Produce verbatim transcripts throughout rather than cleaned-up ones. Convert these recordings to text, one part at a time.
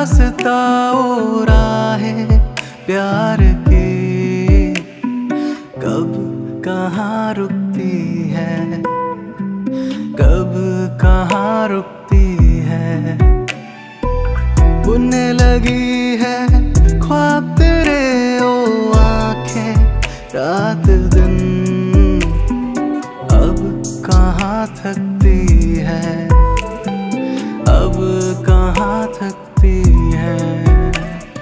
रास्ता ओ राहें प्यार की कब कहाँ रुकती है, कब कहाँ रुकती है। बुनने लगी है ख्वाब तेरे ओ आँखें रात दिन अब कहाँ थकती है, अब कहाँ थकती है।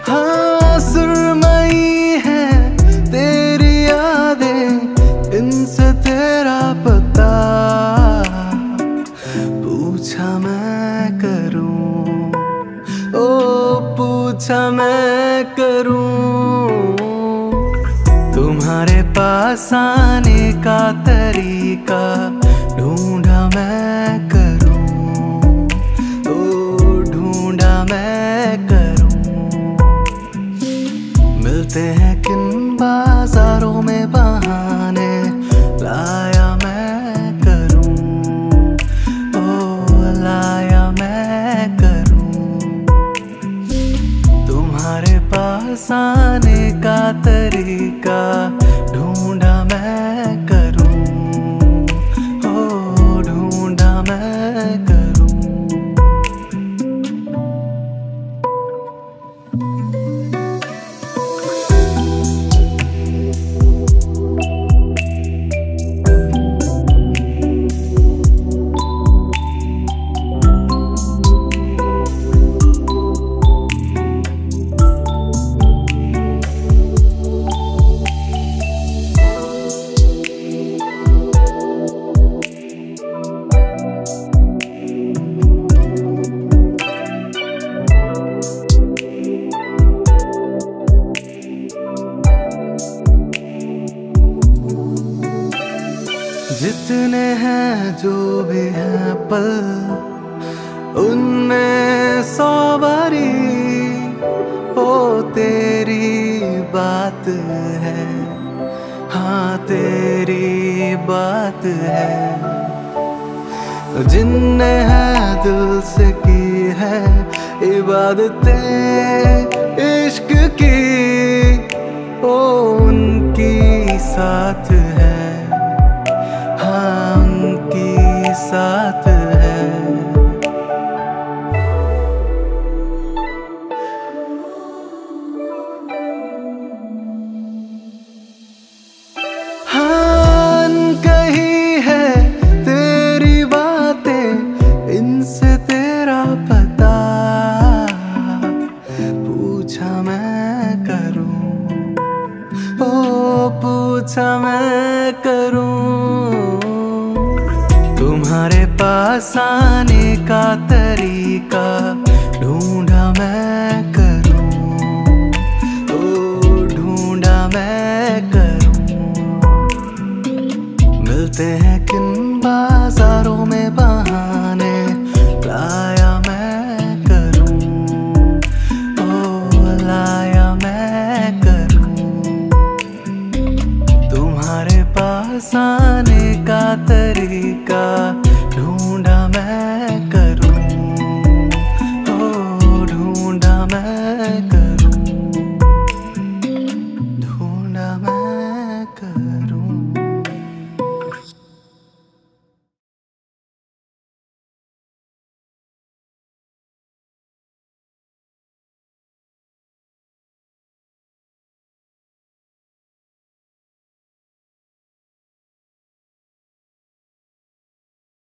हाँ सुरमई है तेरी यादें इनसे तेरा पता पूछा मैं करूँ, ओ पूछा मैं करूँ। तुम्हारे पास आने का तरीका ढूंढा मैं करूं, ओ ढूंढा मैं करूं। मिलते हैं किन बाजारों में बहाने लाया मैं करूं, ओ लाया मैं करूं। तुम्हारे पास आने का तरीका ढूंढा मैं करूं, ओ ढूंढा मैं करूं। जितने हैं जो भी हैं पल उनमें सौ बारी ओ तेरी बात है, हाँ तेरी बात है। जिनने है दिल से की है इबादतें इश्क की ओ उनकी साथ है, उनकी साथ है। हाँ कही है तेरी बातें इनसे तेरा पता पूछा मैं करूं, ओ पूछा मैं करूं। तुम्हारे पास आने का तरीका